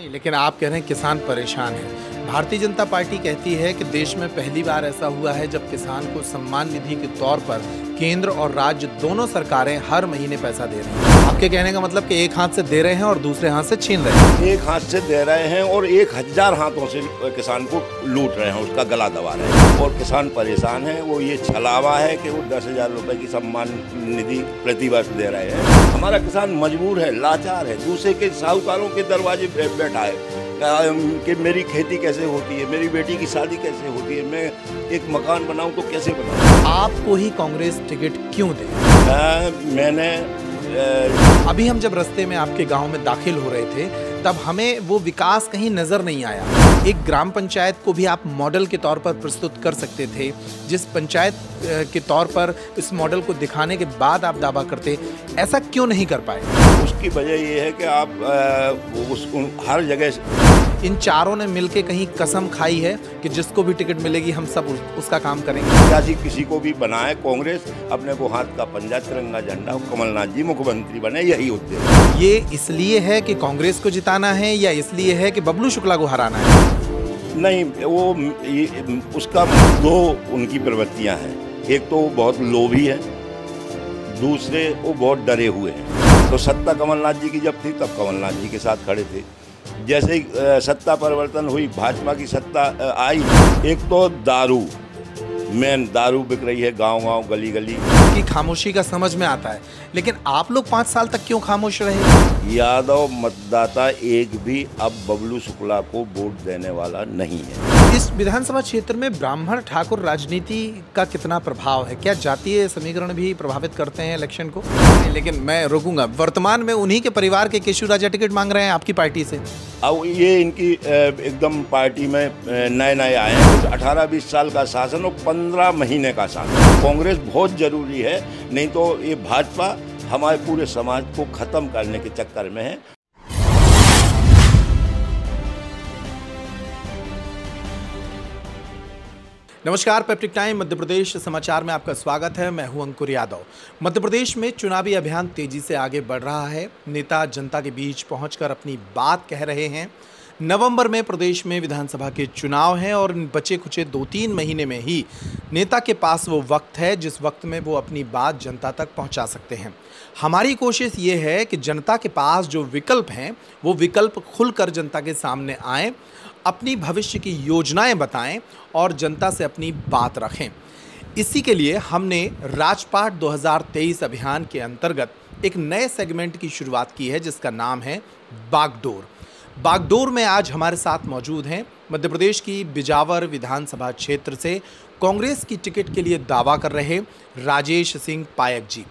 नहीं, लेकिन आप कह रहे हैं किसान परेशान है। भारतीय जनता पार्टी कहती है कि देश में पहली बार ऐसा हुआ है जब किसान को सम्मान निधि के तौर पर केंद्र और राज्य दोनों सरकारें हर महीने पैसा दे रही हैं। आपके कहने का मतलब कि एक हाथ से दे रहे हैं और दूसरे हाथ से छीन रहे हैं। एक हाथ से दे रहे हैं और 1000 हाथों से किसान को लूट रहे हैं, उसका गला दबा रहे हैं और किसान परेशान है। वो ये छलावा है कि वो 10,000 रुपए की सम्मान निधि प्रतिवर्ष दे रहे हैं। हमारा किसान मजबूर है, लाचार है, दूसरे के साहूकारों के दरवाजे बैठा है कि मेरी खेती कैसे होती है, मेरी बेटी की शादी कैसे होती है, मैं एक मकान बनाऊं तो कैसे बनाऊं। आपको ही कांग्रेस टिकट क्यों दे? अभी हम जब रास्ते में आपके गांव में दाखिल हो रहे थे तब हमें वो विकास कहीं नजर नहीं आया। एक ग्राम पंचायत को भी आप मॉडल के तौर पर प्रस्तुत कर सकते थे, जिस पंचायत के तौर पर इस मॉडल को दिखाने के बाद आप दावा करते, ऐसा क्यों नहीं कर पाए? उसकी वजह यह है कि आप उसको हर जगह इन चारों ने मिलके कहीं कसम खाई है कि जिसको भी टिकट मिलेगी हम सब उसका काम करेंगे। राजी किसी को भी बनाए, कांग्रेस अपने को हाथ का पंजा, तिरंगा झंडा, कमलनाथ जी मुख्यमंत्री बने, यही उद्देश्य। ये इसलिए है कि कांग्रेस को जिताना है या इसलिए है कि बबलू शुक्ला को हराना है? नहीं, वो उसका दो उनकी प्रवृत्तियां हैं। एक तो वो बहुत लोभी है, दूसरे वो बहुत डरे हुए हैं। तो सत्ता कमलनाथ जी की जब थी तब कमलनाथ जी के साथ खड़े थे, जैसे ही सत्ता परिवर्तन हुई भाजपा की सत्ता आई। एक तो दारू, मेन दारू बिक रही है गांव-गांव, गली-गली की खामोशी का समझ में आता है, लेकिन आप लोग 5 साल तक क्यों खामोश रहे? यादव मतदाता एक भी अब बबलू शुक्ला को वोट देने वाला नहीं है। इस विधानसभा क्षेत्र में ब्राह्मण ठाकुर राजनीति का कितना प्रभाव है? क्या जातीय समीकरण भी प्रभावित करते हैं इलेक्शन को? लेकिन मैं रोकूंगा, वर्तमान में उन्हीं के परिवार के केशव राजा टिकट मांग रहे हैं आपकी पार्टी से। अब ये इनकी एकदम पार्टी में नए नए आए हैं। 18-20 साल का शासन और 15 महीने का शासन। कांग्रेस बहुत जरूरी है, नहीं तो ये भाजपा हमारे पूरे समाज को खत्म करने के चक्कर में है। नमस्कार, पेप्टिक टाइम मध्य प्रदेश समाचार में आपका स्वागत है। मैं हूं अंकुर यादव। मध्य प्रदेश में चुनावी अभियान तेजी से आगे बढ़ रहा है। नेता जनता के बीच पहुंचकर अपनी बात कह रहे हैं। नवंबर में प्रदेश में विधानसभा के चुनाव हैं और बचे खुचे 2-3 महीने में ही नेता के पास वो वक्त है जिस वक्त में वो अपनी बात जनता तक पहुंचा सकते हैं। हमारी कोशिश ये है कि जनता के पास जो विकल्प हैं वो विकल्प खुलकर जनता के सामने आएं, अपनी भविष्य की योजनाएं बताएं और जनता से अपनी बात रखें। इसी के लिए हमने राजपाट 2023 अभियान के अंतर्गत एक नए सेगमेंट की शुरुआत की है जिसका नाम है बागडोर। बागडोर में आज हमारे साथ मौजूद हैं मध्य प्रदेश की बिजावर विधानसभा क्षेत्र से कांग्रेस की टिकट के लिए दावा कर रहे राजेश सिंह पायक जी।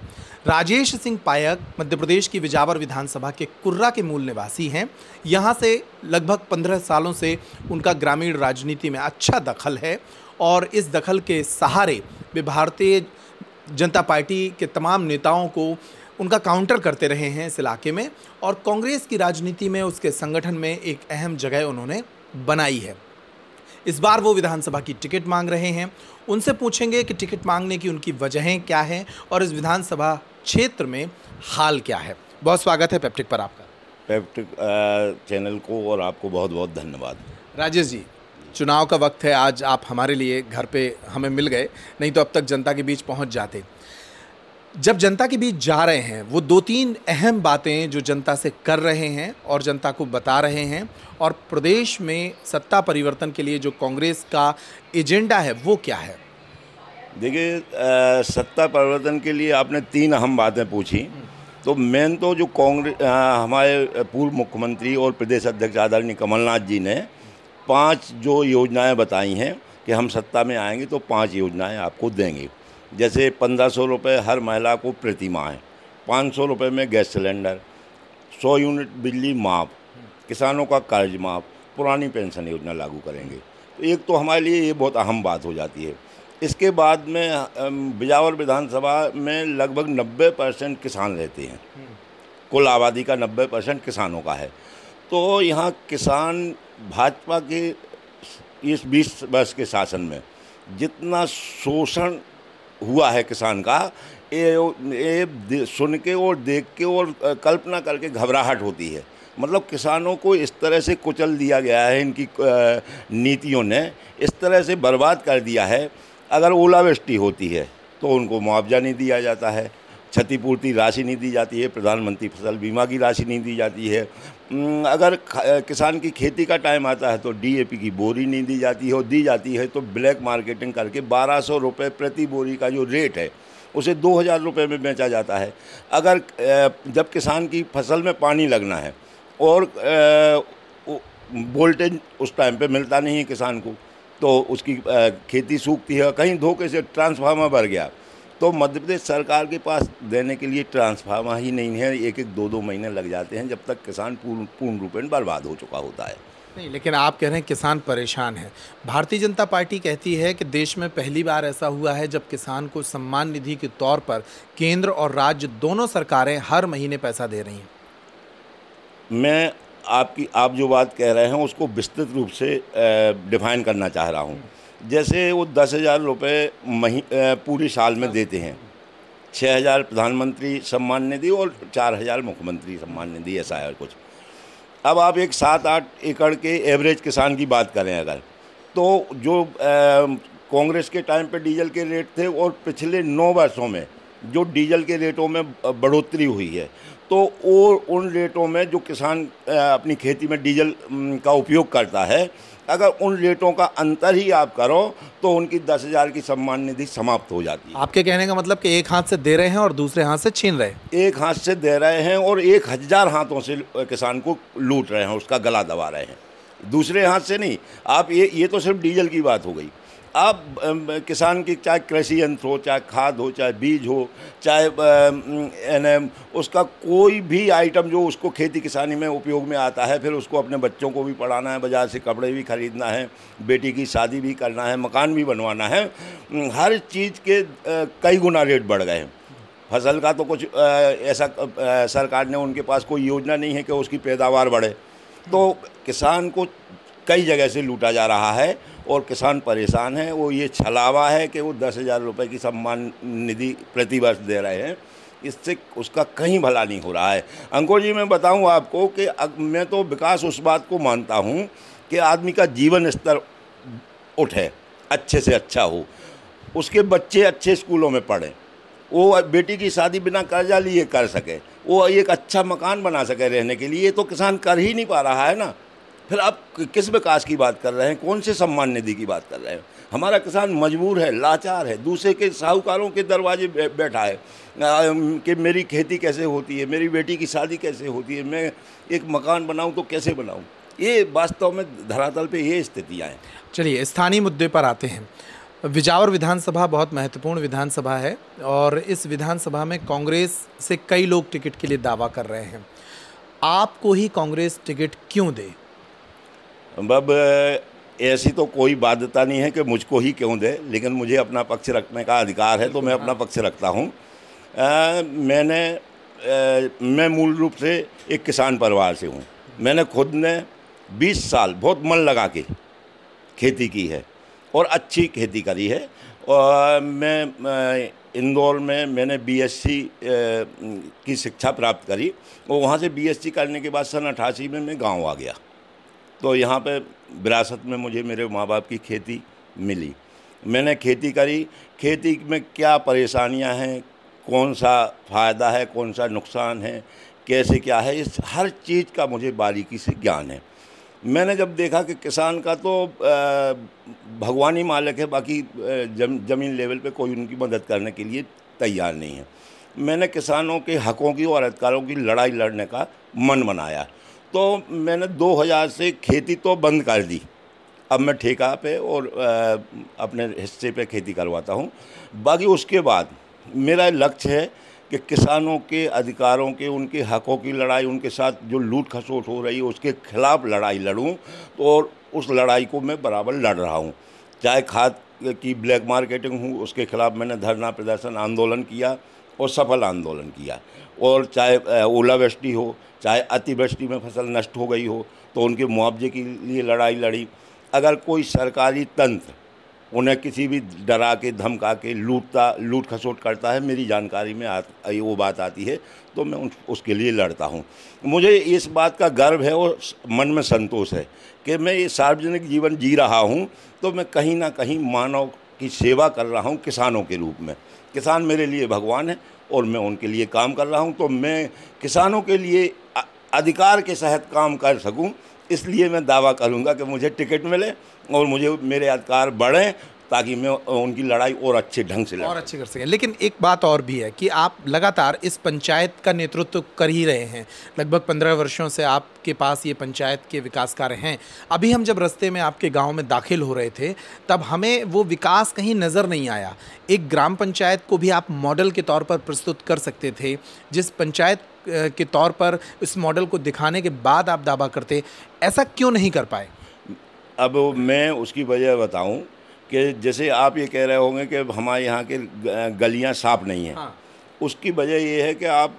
राजेश सिंह पायक मध्य प्रदेश की बिजावर विधानसभा के कुर्रा के मूल निवासी हैं। यहाँ से लगभग 15 सालों से उनका ग्रामीण राजनीति में अच्छा दखल है और इस दखल के सहारे वे भारतीय जनता पार्टी के तमाम नेताओं को उनका काउंटर करते रहे हैं इस इलाके में और कांग्रेस की राजनीति में उसके संगठन में एक अहम जगह उन्होंने बनाई है। इस बार वो विधानसभा की टिकट मांग रहे हैं। उनसे पूछेंगे कि टिकट मांगने की उनकी वजहें क्या हैं और इस विधानसभा क्षेत्र में हाल क्या है। बहुत स्वागत है पेप्टिक पर आपका। पेप्टिक चैनल को और आपको बहुत बहुत धन्यवाद। राजेश जी, चुनाव का वक्त है, आज आप हमारे लिए घर पर हमें मिल गए, नहीं तो अब तक जनता के बीच पहुँच जाते। जब जनता के बीच जा रहे हैं वो 2-3 अहम बातें जो जनता से कर रहे हैं और जनता को बता रहे हैं और प्रदेश में सत्ता परिवर्तन के लिए जो कांग्रेस का एजेंडा है वो क्या है? देखिए, सत्ता परिवर्तन के लिए आपने 3 अहम बातें पूछी। तो मेन तो जो कांग्रेस हमारे पूर्व मुख्यमंत्री और प्रदेश अध्यक्ष आदरणीय कमलनाथ जी ने 5 जो योजनाएँ बताई हैं कि हम सत्ता में आएंगे तो 5 योजनाएँ आपको देंगे। जैसे 1500 रुपये हर महिला को प्रति माह है, 500 रुपये में गैस सिलेंडर, 100 यूनिट बिजली माफ़, किसानों का कर्ज माफ़, पुरानी पेंशन योजना लागू करेंगे। तो एक तो हमारे लिए ये बहुत अहम बात हो जाती है। इसके बाद में बिजावर विधानसभा में लगभग 90% किसान रहते हैं, कुल आबादी का 90% किसानों का है। तो यहाँ किसान भाजपा के इस 20 वर्ष के शासन में जितना शोषण हुआ है किसान का, ये सुन के और देख के और कल्पना करके घबराहट होती है। मतलब किसानों को इस तरह से कुचल दिया गया है, इनकी नीतियों ने इस तरह से बर्बाद कर दिया है। अगर ओलावृष्टि होती है तो उनको मुआवजा नहीं दिया जाता है, क्षतिपूर्ति राशि नहीं दी जाती है, प्रधानमंत्री फसल बीमा की राशि नहीं दी जाती है। अगर किसान की खेती का टाइम आता है तो डीएपी की बोरी नहीं दी जाती है, और दी जाती है तो ब्लैक मार्केटिंग करके 1200 रुपये प्रति बोरी का जो रेट है उसे 2000 रुपये में बेचा जाता है। अगर जब किसान की फसल में पानी लगना है और वोल्टेज उस टाइम पर मिलता नहीं है किसान को, तो उसकी खेती सूखती है। कहीं धोखे से ट्रांसफार्मर भर गया तो मध्य प्रदेश सरकार के पास देने के लिए ट्रांसफार्मर ही नहीं है, एक एक दो दो महीने लग जाते हैं, जब तक किसान पूर्ण रूपेण बर्बाद हो चुका होता है। नहीं, लेकिन आप कह रहे हैं किसान परेशान है। भारतीय जनता पार्टी कहती है कि देश में पहली बार ऐसा हुआ है जब किसान को सम्मान निधि के तौर पर केंद्र और राज्य दोनों सरकारें हर महीने पैसा दे रही हैं। मैं आपकी आप जो बात कह रहे हैं उसको विस्तृत रूप से डिफाइन करना चाह रहा हूँ। जैसे वो 10,000 रुपये पूरे साल में देते हैं, 6,000 प्रधानमंत्री सम्मान निधि और 4,000 मुख्यमंत्री सम्मान निधि, ऐसा है कुछ। अब आप एक 7-8 एकड़ के एवरेज किसान की बात करें अगर, तो जो कांग्रेस के टाइम पे डीजल के रेट थे और पिछले 9 वर्षों में जो डीजल के रेटों में बढ़ोतरी हुई है, तो और उन रेटों में जो किसान अपनी खेती में डीजल का उपयोग करता है, अगर उन रेटों का अंतर ही आप करो तो उनकी 10,000 की सम्मान निधि समाप्त हो जाती है। आपके कहने का मतलब कि एक हाथ से दे रहे हैं और दूसरे हाथ से छीन रहे हैं। एक हाथ से दे रहे हैं और 1000 हाथों से किसान को लूट रहे हैं, उसका गला दबा रहे हैं, दूसरे हाथ से नहीं। आप ये तो सिर्फ डीजल की बात हो गई। आप किसान की चाहे कृषि यंत्र हो, चाहे खाद हो, चाहे बीज हो, चाहे उसका कोई भी आइटम जो उसको खेती किसानी में उपयोग में आता है, फिर उसको अपने बच्चों को भी पढ़ाना है, बाज़ार से कपड़े भी खरीदना है, बेटी की शादी भी करना है, मकान भी बनवाना है, हर चीज़ के कई गुना रेट बढ़ गए हैं। फसल का तो कुछ ऐसा सरकार ने उनके पास कोई योजना नहीं है कि उसकी पैदावार बढ़े, तो किसान को कई जगह से लूटा जा रहा है और किसान परेशान है। वो ये छलावा है कि वो 10,000 रुपये की सम्मान निधि प्रतिवर्ष दे रहे हैं, इससे उसका कहीं भला नहीं हो रहा है। अंकुर जी, मैं बताऊं आपको कि मैं तो विकास उस बात को मानता हूं कि आदमी का जीवन स्तर उठे, अच्छे से अच्छा हो, उसके बच्चे अच्छे स्कूलों में पढ़ें, वो बेटी की शादी बिना कर्जा लिए कर सके, वो एक अच्छा मकान बना सके रहने के लिए, तो किसान कर ही नहीं पा रहा है ना। फिर आप किस विकास की बात कर रहे हैं, कौन से सम्मान निधि की बात कर रहे हैं? हमारा किसान मजबूर है, लाचार है, दूसरे के साहूकारों के दरवाजे बैठा है कि मेरी खेती कैसे होती है, मेरी बेटी की शादी कैसे होती है, मैं एक मकान बनाऊं तो कैसे बनाऊं? ये वास्तव में धरातल पे ये स्थितियाँ हैं। चलिए स्थानीय मुद्दे पर आते हैं। बिजावर विधानसभा बहुत महत्वपूर्ण विधानसभा है और इस विधानसभा में कांग्रेस से कई लोग टिकट के लिए दावा कर रहे हैं, आपको ही कांग्रेस टिकट क्यों दे? अब ऐसी तो कोई बाध्यता नहीं है कि मुझको ही क्यों दे, लेकिन मुझे अपना पक्ष रखने का अधिकार है तो मैं अपना पक्ष रखता हूँ। मैं मूल रूप से एक किसान परिवार से हूँ। मैंने खुद ने 20 साल बहुत मन लगा के खेती की है और अच्छी खेती करी है। और मैं इंदौर में मैंने बीएससी की शिक्षा प्राप्त करी और वहाँ से बीएससी करने के बाद सन 88 में मैं गाँव आ गया, तो यहाँ पे विरासत में मुझे मेरे माँ बाप की खेती मिली। मैंने खेती करी, खेती में क्या परेशानियाँ हैं, कौन सा फ़ायदा है, कौन सा नुकसान है, कैसे क्या है, इस हर चीज़ का मुझे बारीकी से ज्ञान है। मैंने जब देखा कि किसान का तो भगवान ही मालिक है, बाकी ज़मीन लेवल पे कोई उनकी मदद करने के लिए तैयार नहीं है, मैंने किसानों के हकों की और अधिकारों की लड़ाई लड़ने का मन बनाया। तो मैंने 2000 से खेती तो बंद कर दी, अब मैं ठेका पे और अपने हिस्से पे खेती करवाता हूँ। बाकी उसके बाद मेरा लक्ष्य है कि किसानों के अधिकारों के, उनके हकों की लड़ाई, उनके साथ जो लूट खसोट हो रही है उसके खिलाफ लड़ाई लड़ूँ, तो और उस लड़ाई को मैं बराबर लड़ रहा हूँ। चाहे खाद की ब्लैक मार्केटिंग हो, उसके खिलाफ मैंने धरना प्रदर्शन आंदोलन किया और सफल आंदोलन किया, और चाहे ओलावृष्टि हो, चाहे अतिवृष्टि में फसल नष्ट हो गई हो तो उनके मुआवजे के लिए लड़ाई लड़ी। अगर कोई सरकारी तंत्र उन्हें किसी भी डरा के धमका के लूट खसोट करता है, मेरी जानकारी में वो बात आती है तो मैं उसके लिए लड़ता हूँ। मुझे इस बात का गर्व है और मन में संतोष है कि मैं ये सार्वजनिक जीवन जी रहा हूँ तो मैं कहीं ना कहीं मानव की सेवा कर रहा हूँ किसानों के रूप में। किसान मेरे लिए भगवान है और मैं उनके लिए काम कर रहा हूँ, तो मैं किसानों के लिए अधिकार के तहत काम कर सकूँ, इसलिए मैं दावा करूंगा कि मुझे टिकट मिले और मुझे मेरे अधिकार बढ़ें ताकि मैं उनकी लड़ाई और अच्छे ढंग से लड़ और अच्छे कर सकें। लेकिन एक बात और भी है कि आप लगातार इस पंचायत का नेतृत्व कर ही रहे हैं, लगभग 15 वर्षों से आपके पास ये पंचायत के विकास कार्य हैं। अभी हम जब रास्ते में आपके गांव में दाखिल हो रहे थे तब हमें वो विकास कहीं नज़र नहीं आया। एक ग्राम पंचायत को भी आप मॉडल के तौर पर प्रस्तुत कर सकते थे, जिस पंचायत के तौर पर इस मॉडल को दिखाने के बाद आप दावा करते, ऐसा क्यों नहीं कर पाए? अब मैं उसकी वजह बताऊं कि जैसे आप ये कह रहे होंगे कि हमारे यहाँ के गलियाँ साफ नहीं हैं, हाँ। उसकी वजह ये है कि आप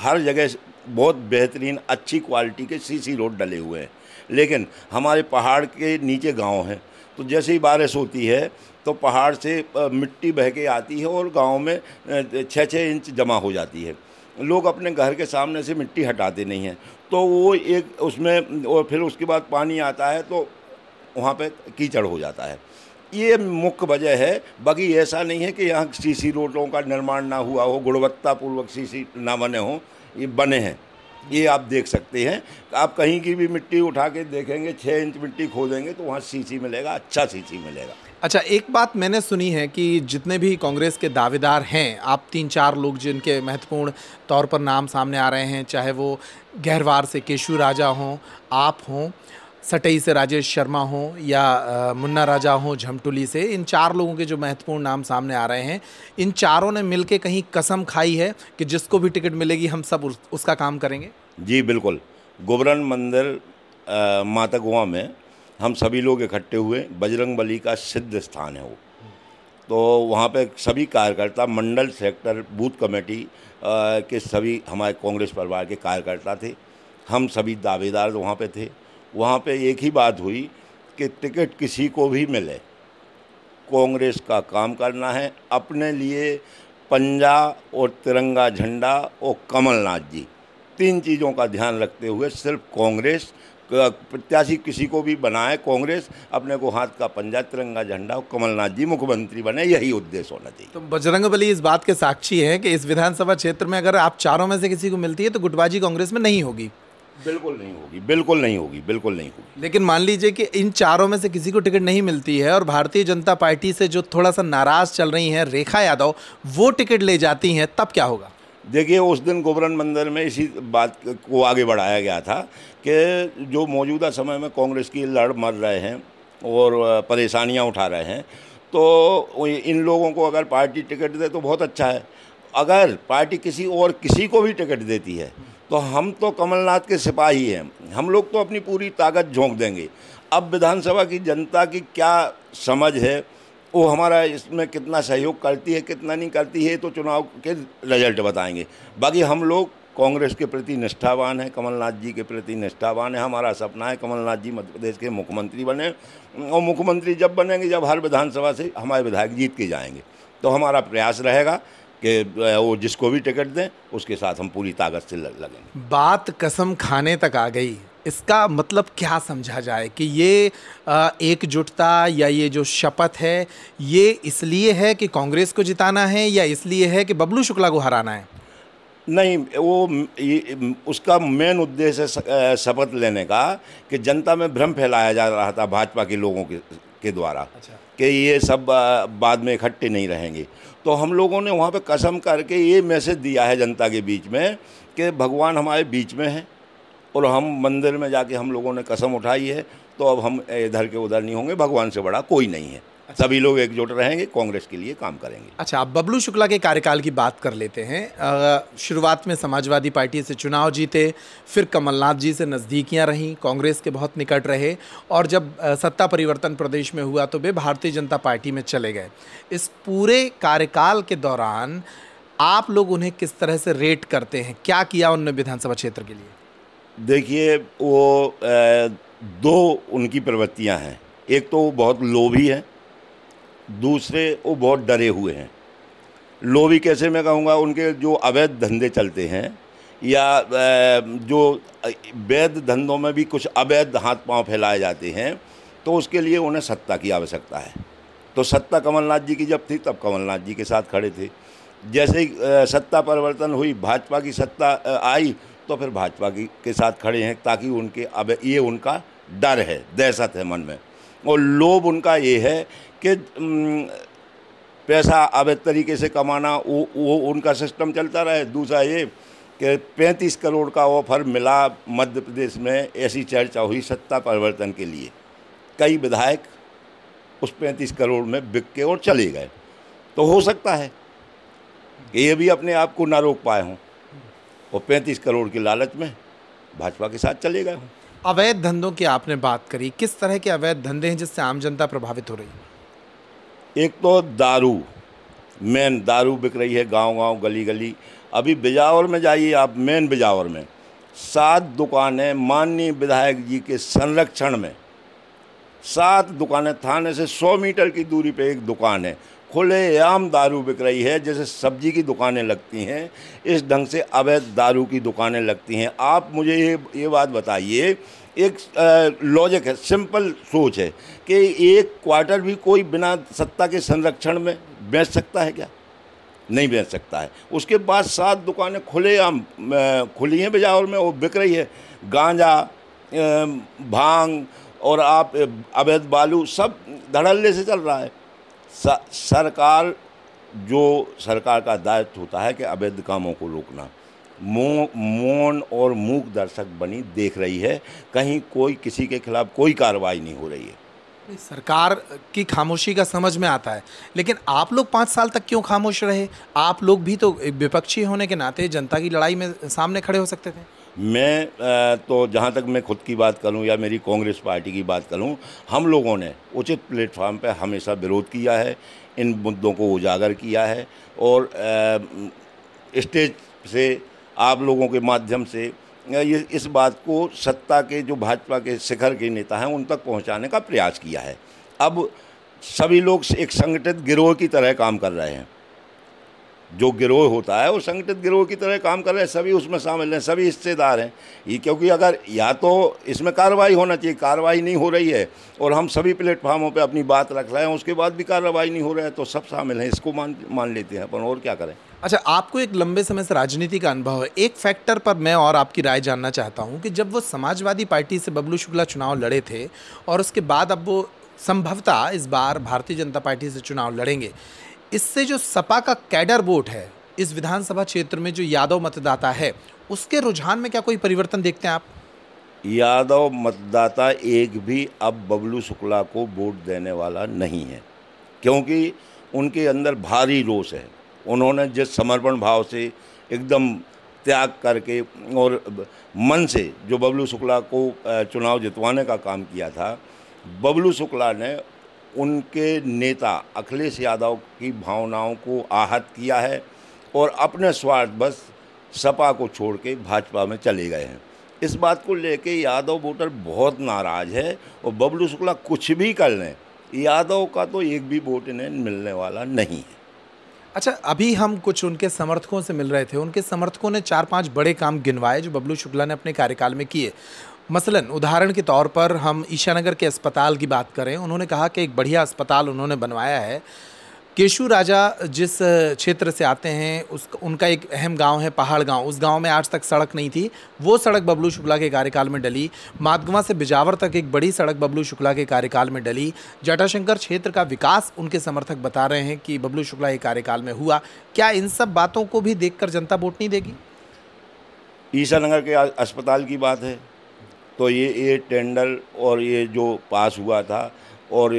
हर जगह बहुत बेहतरीन अच्छी क्वालिटी के सीसी रोड डले हुए हैं, लेकिन हमारे पहाड़ के नीचे गांव हैं, तो जैसे ही बारिश होती है तो पहाड़ से मिट्टी बह के आती है और गांव में 6-6 इंच जमा हो जाती है। लोग अपने घर के सामने से मिट्टी हटाते नहीं हैं, तो वो एक उसमें और फिर उसके बाद पानी आता है तो वहाँ पे कीचड़ हो जाता है। ये मुख्य वजह है, बाकी ऐसा नहीं है कि यहाँ सीसी रोडों का निर्माण ना हुआ हो, गुणवत्तापूर्वक सीसी ना बने हों, ये बने हैं, ये आप देख सकते हैं। आप कहीं की भी मिट्टी उठा के देखेंगे, 6 इंच मिट्टी खोदेंगे तो वहाँ सीसी मिलेगा, अच्छा सीसी मिलेगा। अच्छा, एक बात मैंने सुनी है कि जितने भी कांग्रेस के दावेदार हैं, आप 3-4 लोग जिनके महत्वपूर्ण तौर पर नाम सामने आ रहे हैं, चाहे वो गहरवार से केशव राजा हों, आप हों, सटई से राजेश शर्मा हो या मुन्ना राजा हो झमटुली से, इन 4 लोगों के जो महत्वपूर्ण नाम सामने आ रहे हैं, इन चारों ने मिलके कहीं कसम खाई है कि जिसको भी टिकट मिलेगी हम सब उसका काम करेंगे? जी बिल्कुल। गोबर्धन मंदिर माता गुवा में हम सभी लोग इकट्ठे हुए, बजरंग बली का सिद्ध स्थान है वो, तो वहाँ पे सभी कार्यकर्ता, मंडल सेक्टर, बूथ कमेटी के सभी हमारे कांग्रेस परिवार के कार्यकर्ता थे, हम सभी दावेदार वहाँ पे थे। वहाँ पे एक ही बात हुई कि टिकट किसी को भी मिले, कांग्रेस का काम करना है, अपने लिए पंजा और तिरंगा झंडा और कमलनाथ जी, 3 चीज़ों का ध्यान रखते हुए सिर्फ कांग्रेस प्रत्याशी किसी को भी बनाए, कांग्रेस अपने को हाथ का पंजा, तिरंगा झंडा और कमलनाथ जी मुख्यमंत्री बने, यही उद्देश्य होना चाहिए। तो बजरंगबली इस बात के साक्षी हैं कि इस विधानसभा क्षेत्र में अगर आप चारों में से किसी को मिलती है तो गुटबाजी कांग्रेस में नहीं होगी। बिल्कुल नहीं होगी, बिल्कुल नहीं होगी, बिल्कुल नहीं होगी। लेकिन मान लीजिए कि इन चारों में से किसी को टिकट नहीं मिलती है और भारतीय जनता पार्टी से जो थोड़ा सा नाराज़ चल रही हैं रेखा यादव, वो टिकट ले जाती हैं, तब क्या होगा? देखिए, उस दिन गोबर्धन मंदिर में इसी बात को आगे बढ़ाया गया था कि जो मौजूदा समय में कांग्रेस की लड़ मर रहे हैं और परेशानियाँ उठा रहे हैं, तो इन लोगों को अगर पार्टी टिकट दे तो बहुत अच्छा है। अगर पार्टी किसी को भी टिकट देती है तो हम तो कमलनाथ के सिपाही हैं, हम लोग तो अपनी पूरी ताकत झोंक देंगे। अब विधानसभा की जनता की क्या समझ है, वो हमारा इसमें कितना सहयोग करती है कितना नहीं करती है, तो चुनाव के रिजल्ट बताएंगे। बाकी हम लोग कांग्रेस के प्रति निष्ठावान हैं, कमलनाथ जी के प्रति निष्ठावान है। हमारा सपना है कमलनाथ जी मध्य प्रदेश के मुख्यमंत्री बने, और मुख्यमंत्री जब बनेंगे जब हर विधानसभा से हमारे विधायक जीत के जाएंगे। तो हमारा प्रयास रहेगा कि वो जिसको भी टिकट दें उसके साथ हम पूरी ताकत से लगेंगे। बात कसम खाने तक आ गई, इसका मतलब क्या समझा जाए कि ये एकजुटता या ये जो शपथ है ये इसलिए है कि कांग्रेस को जिताना है या इसलिए है कि बबलू शुक्ला को हराना है? नहीं, वो उसका मेन उद्देश्य शपथ लेने का कि जनता में भ्रम फैलाया जा रहा था भाजपा के लोगों के द्वारा, अच्छा, कि ये सब बाद में इकट्ठे नहीं रहेंगे। तो हम लोगों ने वहाँ पे कसम करके ये मैसेज दिया है जनता के बीच में कि भगवान हमारे बीच में है और हम मंदिर में जाके हम लोगों ने कसम उठाई है, तो अब हम इधर के उधर नहीं होंगे, भगवान से बड़ा कोई नहीं है, अच्छा। सभी लोग एकजुट रहेंगे, कांग्रेस के लिए काम करेंगे। अच्छा, आप बबलू शुक्ला के कार्यकाल की बात कर लेते हैं। शुरुआत में समाजवादी पार्टी से चुनाव जीते, फिर कमलनाथ जी से नज़दीकियां रहीं, कांग्रेस के बहुत निकट रहे, और जब सत्ता परिवर्तन प्रदेश में हुआ तो वे भारतीय जनता पार्टी में चले गए। इस पूरे कार्यकाल के दौरान आप लोग उन्हें किस तरह से रेट करते हैं, क्या किया उन्होंने विधानसभा क्षेत्र के लिए? देखिए, वो 2 उनकी प्रवृत्तियाँ हैं। एक तो वो बहुत लोभी हैं, दूसरे वो बहुत डरे हुए हैं। लोभी कैसे मैं कहूँगा, उनके जो अवैध धंधे चलते हैं या जो वैध धंधों में भी कुछ अवैध हाथ पांव फैलाए जाते हैं, तो उसके लिए उन्हें सत्ता की आवश्यकता है। तो सत्ता कमलनाथ जी की जब थी तब कमलनाथ जी के साथ खड़े थे। जैसे ही सत्ता परिवर्तन हुई, भाजपा की सत्ता आई, तो फिर भाजपा के साथ खड़े हैं, ताकि उनके अब ये उनका डर है, दहशत है मन में, और लोभ उनका ये है कि पैसा अवैध तरीके से कमाना, वो उनका सिस्टम चलता रहे। दूसरा ये कि 35 करोड़ का ऑफर मिला मध्य प्रदेश में, ऐसी चर्चा हुई सत्ता परिवर्तन के लिए, कई विधायक उस 35 करोड़ में बिक के और चले गए। तो हो सकता है ये भी अपने आप को ना रोक पाए हों और 35 करोड़ की लालच में भाजपा के साथ चले गए हों। अवैध धंधों की आपने बात करी, किस तरह के अवैध धंधे हैं जिससे आम जनता प्रभावित हो रही है? एक तो दारू, मेन दारू बिक रही है गांव-गांव, गली-गली। अभी बिजावर में जाइए आप, मेन बिजावर में 7 दुकानें माननीय विधायक जी के संरक्षण में, 7 दुकानें, थाने से 100 मीटर की दूरी पे एक दुकान है, खुलेआम दारू बिक रही है। जैसे सब्जी की दुकानें लगती हैं, इस ढंग से अवैध दारू की दुकानें लगती हैं। आप मुझे ये बात बताइए, एक लॉजिक है, सिंपल सोच है कि एक क्वार्टर भी कोई बिना सत्ता के संरक्षण में बेच सकता है क्या? नहीं बेच सकता है। उसके बाद 7 दुकानें खुलेआम खुली हैं बिजावर में, वो बिक रही है गांजा, भांग और आप अवैध बालू, सब धड़ल्ले से चल रहा है। सरकार, जो सरकार का दायित्व होता है कि अवैध कामों को रोकना, मौन और मूक दर्शक बनी देख रही है, कहीं कोई किसी के खिलाफ कोई कार्रवाई नहीं हो रही है। सरकार की खामोशी का समझ में आता है, लेकिन आप लोग 5 साल तक क्यों खामोश रहे? आप लोग भी तो विपक्षी होने के नाते जनता की लड़ाई में सामने खड़े हो सकते थे। मैं तो जहाँ तक मैं खुद की बात करूँ या मेरी कांग्रेस पार्टी की बात करूँ, हम लोगों ने उचित प्लेटफॉर्म पर हमेशा विरोध किया है, इन मुद्दों को उजागर किया है, और स्टेज से आप लोगों के माध्यम से ये इस बात को सत्ता के जो भाजपा के शिखर के नेता हैं उन तक पहुँचाने का प्रयास किया है। अब सभी लोग एक संगठित गिरोह की तरह काम कर रहे हैं। जो गिरोह होता है वो संगठित गिरोह की तरह काम कर रहे हैं, सभी उसमें शामिल हैं, सभी हिस्सेदार हैं। ये क्योंकि अगर या तो इसमें कार्रवाई होना चाहिए, कार्रवाई नहीं हो रही है, और हम सभी प्लेटफार्मों पे अपनी बात रख रहे हैं, उसके बाद भी कार्रवाई नहीं हो रहा है, तो सब शामिल हैं, इसको मान लेते हैं अपन, और क्या करें। अच्छा, आपको एक लंबे समय से राजनीति का अनुभव है, एक फैक्टर पर मैं और आपकी राय जानना चाहता हूँ कि जब वो समाजवादी पार्टी से बबलू शुक्ला चुनाव लड़े थे और उसके बाद अब वो संभवतः इस बार भारतीय जनता पार्टी से चुनाव लड़ेंगे, इससे जो सपा का कैडर वोट है इस विधानसभा क्षेत्र में, जो यादव मतदाता है, उसके रुझान में क्या कोई परिवर्तन देखते हैं आप? यादव मतदाता एक भी अब बबलू शुक्ला को वोट देने वाला नहीं है, क्योंकि उनके अंदर भारी रोष है। उन्होंने जिस समर्पण भाव से एकदम त्याग करके और मन से जो बबलू शुक्ला को चुनाव जितवाने का काम किया था, बबलू शुक्ला ने उनके नेता अखिलेश यादव की भावनाओं को आहत किया है और अपने स्वार्थ बस सपा को छोड़ के भाजपा में चले गए हैं। इस बात को लेके यादव वोटर बहुत नाराज़ है, और बबलू शुक्ला कुछ भी कर लें, यादव का तो एक भी वोट इन्हें मिलने वाला नहीं है। अच्छा, अभी हम कुछ उनके समर्थकों से मिल रहे थे, उनके समर्थकों ने 4-5 बड़े काम गिनवाए जो बबलू शुक्ला ने अपने कार्यकाल में किए। मसलन उदाहरण के तौर पर हम ईशानगर के अस्पताल की बात करें, उन्होंने कहा कि एक बढ़िया अस्पताल उन्होंने बनवाया है। केशव राजा जिस क्षेत्र से आते हैं, उनका एक अहम गांव है पहाड़ गांव, उस गांव में आज तक सड़क नहीं थी, वो सड़क बबलू शुक्ला के कार्यकाल में डली। माधगुवा से बिजावर तक एक बड़ी सड़क बबलू शुक्ला के कार्यकाल में डली। जटाशंकर क्षेत्र का विकास उनके समर्थक बता रहे हैं कि बबलू शुक्ला के कार्यकाल में हुआ। क्या इन सब बातों को भी देख कर जनता वोट नहीं देगी? ईशानगर के अस्पताल की बात है तो ये टेंडर और ये जो पास हुआ था, और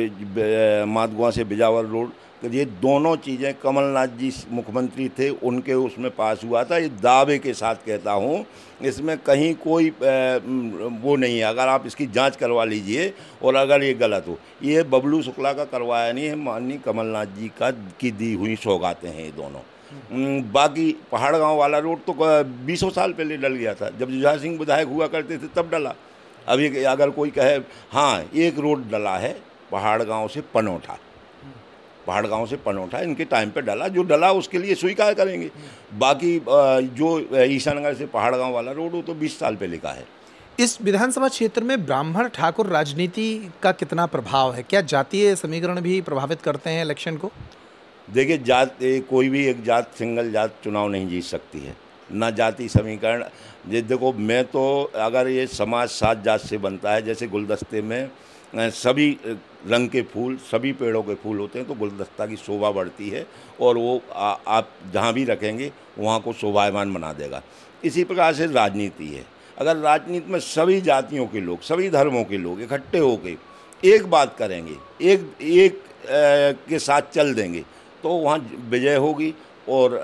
माधगुवा से बिजावर रोड, ये दोनों चीज़ें कमलनाथ जी मुख्यमंत्री थे उनके उसमें पास हुआ था। ये दावे के साथ कहता हूँ, इसमें कहीं कोई वो नहीं है। अगर आप इसकी जांच करवा लीजिए, और अगर ये गलत हो, ये बबलू शुक्ला का करवाया नहीं है, माननीय कमलनाथ जी की दी हुई सौगातें हैं ये दोनों। बाकी पहाड़ गांव वाला रोड तो 20 साल पहले डल गया था, जब जुझार सिंह विधायक हुआ करते थे तब डला। अब ये अगर कोई कहे हाँ एक रोड डला है, पहाड़ गांव से पनोठा, पहाड़ गांव से पनोठा इनके टाइम पे डला, जो डला उसके लिए स्वीकार करेंगे। बाकी जो ईशानगर से पहाड़ गांव वाला रोड हो तो 20 साल पे लिखा है। इस विधानसभा क्षेत्र में ब्राह्मण ठाकुर राजनीति का कितना प्रभाव है? क्या जातीय समीकरण भी प्रभावित करते हैं इलेक्शन को? देखिए, जात कोई भी एक जात, सिंगल जात चुनाव नहीं जीत सकती है, ना जाति समीकरण। देखो, मैं तो अगर ये समाज 7 जात से बनता है, जैसे गुलदस्ते में सभी रंग के फूल, सभी पेड़ों के फूल होते हैं, तो गुलदस्ता की शोभा बढ़ती है और वो आप जहाँ भी रखेंगे वहाँ को शोभायमान बना देगा। इसी प्रकार से राजनीति है, अगर राजनीति में सभी जातियों के लोग, सभी धर्मों के लोग इकट्ठे होकर एक बात करेंगे, के साथ चल देंगे, तो वहाँ विजय होगी और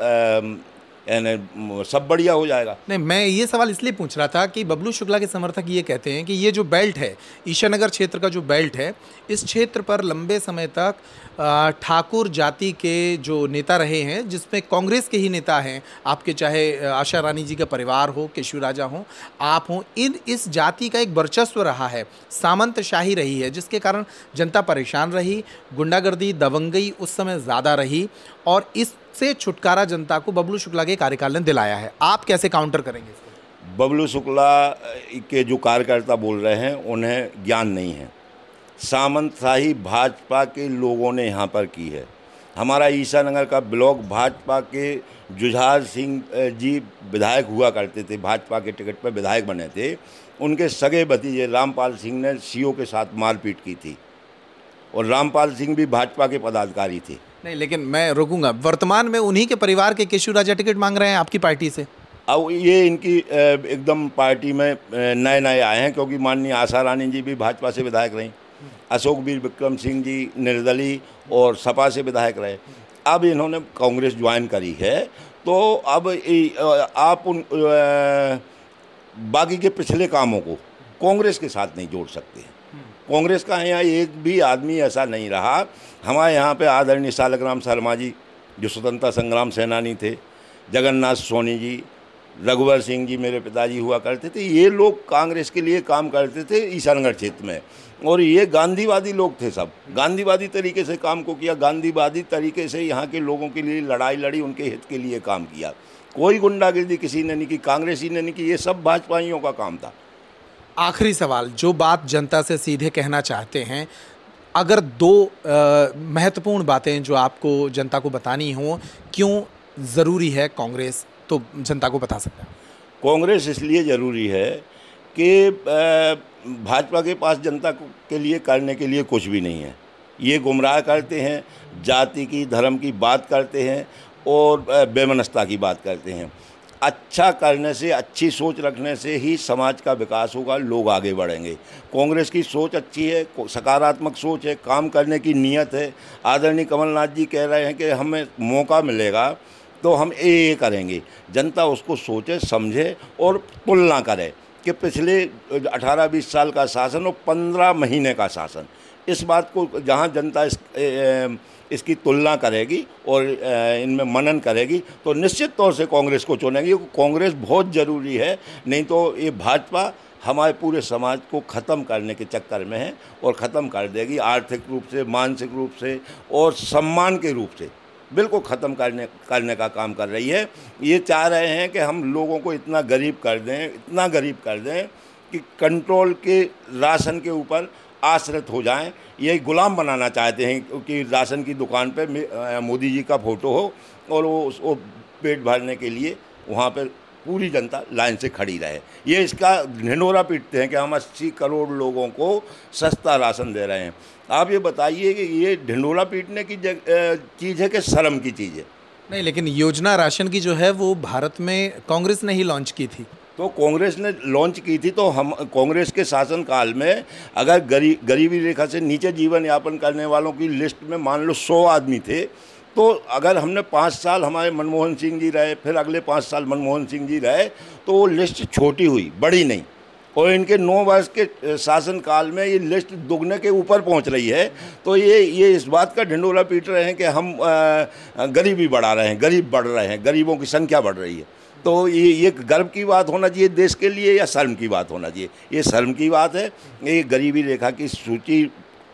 सब बढ़िया हो जाएगा। नहीं, मैं ये सवाल इसलिए पूछ रहा था कि बबलू शुक्ला के समर्थक ये कहते हैं कि ये जो बेल्ट है, ईशानगर क्षेत्र का जो बेल्ट है, इस क्षेत्र पर लंबे समय तक ठाकुर जाति के जो नेता रहे हैं, जिसमें कांग्रेस के ही नेता हैं आपके, चाहे आशा रानी जी का परिवार हो, केशव राजा हो, आप हों, इस जाति का एक वर्चस्व रहा है, सामंतशाही रही है, जिसके कारण जनता परेशान रही, गुंडागर्दी, दबंगई उस समय ज़्यादा रही और इससे छुटकारा जनता को बबलू शुक्ला के कार्यकाल ने दिलाया है। आप कैसे काउंटर करेंगे इसको? बबलू शुक्ला के जो कार्यकर्ता बोल रहे हैं उन्हें ज्ञान नहीं है। सामंतशाही भाजपा के लोगों ने यहाँ पर की है। हमारा ईशानगर का ब्लॉक भाजपा के जुझार सिंह जी विधायक हुआ करते थे, भाजपा के टिकट पर विधायक बने थे। उनके सगे भतीजे रामपाल सिंह ने सीओ के साथ मारपीट की थी और रामपाल सिंह भी भाजपा के पदाधिकारी थे। नहीं, लेकिन मैं रोकूंगा, वर्तमान में उन्हीं के परिवार के केशव राजा टिकट मांग रहे हैं आपकी पार्टी से। अब ये इनकी एकदम पार्टी में नए नए आए हैं, क्योंकि माननीय आशा रानी जी भी भाजपा से विधायक रहीं, अशोक वीर बिक्रम सिंह जी निर्दलीय और सपा से विधायक रहे, अब इन्होंने कांग्रेस ज्वाइन करी है। तो अब आप उन बाकी के पिछले कामों को कांग्रेस के साथ नहीं जोड़ सकते हैं। कांग्रेस का यहाँ एक भी आदमी ऐसा नहीं रहा। हमारे यहाँ पे आदरणीय सालग्राम शर्मा जी जो स्वतंत्रता संग्राम सेनानी थे, जगन्नाथ सोनी जी, रघुवर सिंह जी मेरे पिताजी हुआ करते थे, ये लोग कांग्रेस के लिए काम करते थे ईशानगढ़ क्षेत्र में। और ये गांधीवादी लोग थे, सब गांधीवादी तरीके से काम को किया, गांधीवादी तरीके से यहाँ के लोगों के लिए लड़ाई लड़ी, उनके हित के लिए काम किया। कोई गुंडागर्दी किसी ने नहीं की, कांग्रेस ही ने नहीं की, ये सब भाजपाइयों का काम था। आखिरी सवाल, जो बात जनता से सीधे कहना चाहते हैं, अगर दो महत्वपूर्ण बातें जो आपको जनता को बतानी हो, क्यों ज़रूरी है कांग्रेस, तो जनता को बता सकते हैं। कांग्रेस इसलिए ज़रूरी है कि भाजपा के पास जनता के लिए करने के लिए कुछ भी नहीं है। ये गुमराह करते हैं, जाति की, धर्म की बात करते हैं और बेमनस्ता की बात करते हैं। अच्छा करने से, अच्छी सोच रखने से ही समाज का विकास होगा, लोग आगे बढ़ेंगे। कांग्रेस की सोच अच्छी है, सकारात्मक सोच है, काम करने की नीयत है। आदरणीय कमलनाथ जी कह रहे हैं कि हमें मौका मिलेगा तो हम ये करेंगे। जनता उसको सोचे, समझे और तुलना करे कि पिछले 18-20 साल का शासन और 15 महीने का शासन, इस बात को जहाँ जनता इसकी तुलना करेगी और इनमें मनन करेगी तो निश्चित तौर से कांग्रेस को चुनेंगी। कांग्रेस बहुत ज़रूरी है, नहीं तो ये भाजपा हमारे पूरे समाज को ख़त्म करने के चक्कर में है और ख़त्म कर देगी, आर्थिक रूप से, मानसिक रूप से और सम्मान के रूप से बिल्कुल ख़त्म करने का काम कर रही है। ये चाह रहे हैं कि हम लोगों को इतना गरीब कर दें, इतना गरीब कर दें कि कंट्रोल के राशन के ऊपर आश्रित हो जाएं। ये गुलाम बनाना चाहते हैं कि राशन की दुकान पे मोदी जी का फोटो हो और वो उसको पेट भरने के लिए वहाँ पर पूरी जनता लाइन से खड़ी रहे। ये इसका ढिंढोरा पीटते हैं कि हम 80 करोड़ लोगों को सस्ता राशन दे रहे हैं। आप ये बताइए कि ये ढिंढोरा पीटने की चीज़ है कि शर्म की चीज़ है? नहीं, लेकिन योजना राशन की जो है वो भारत में कांग्रेस ने ही लॉन्च की थी। तो कांग्रेस ने लॉन्च की थी, तो हम कांग्रेस के शासनकाल में अगर गरीबी रेखा से नीचे जीवन यापन करने वालों की लिस्ट में मान लो 100 आदमी थे, तो अगर हमने 5 साल हमारे मनमोहन सिंह जी रहे, फिर अगले 5 साल मनमोहन सिंह जी रहे, तो वो लिस्ट छोटी हुई, बड़ी नहीं। और इनके 9 वर्ष के शासनकाल में ये लिस्ट दुगने के ऊपर पहुंच रही है। तो ये इस बात का ढिंढोरा पीट रहे हैं कि हम गरीबी बढ़ा रहे हैं, गरीब बढ़ रहे हैं, गरीबों की संख्या बढ़ रही है। तो ये गर्व की बात होना चाहिए देश के लिए या शर्म की बात होना चाहिए? ये शर्म की बात है। ये गरीबी रेखा की सूची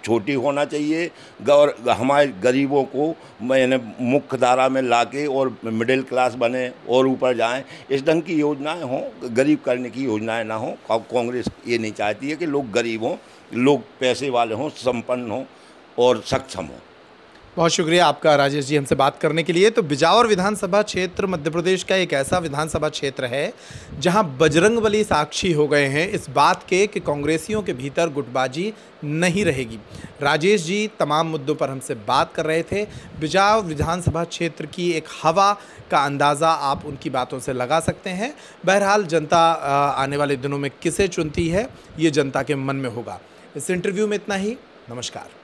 छोटी होना चाहिए और हमारे गरीबों को मैंने मुख्य धारा में लाके और मिडिल क्लास बने और ऊपर जाएं, इस ढंग की योजनाएं हों, गरीब करने की योजनाएं ना हों। कांग्रेस ये नहीं चाहती है कि लोग गरीब हों, लोग पैसे वाले हों, संपन्न हों और सक्षम हों। बहुत शुक्रिया आपका राजेश जी हमसे बात करने के लिए। तो बिजावर विधानसभा क्षेत्र मध्य प्रदेश का एक ऐसा विधानसभा क्षेत्र है जहां बजरंगबली साक्षी हो गए हैं इस बात के कि कांग्रेसियों के भीतर गुटबाजी नहीं रहेगी। राजेश जी तमाम मुद्दों पर हमसे बात कर रहे थे। बिजावर विधानसभा क्षेत्र की एक हवा का अंदाज़ा आप उनकी बातों से लगा सकते हैं। बहरहाल जनता आने वाले दिनों में किसे चुनती है ये जनता के मन में होगा। इस इंटरव्यू में इतना ही। नमस्कार।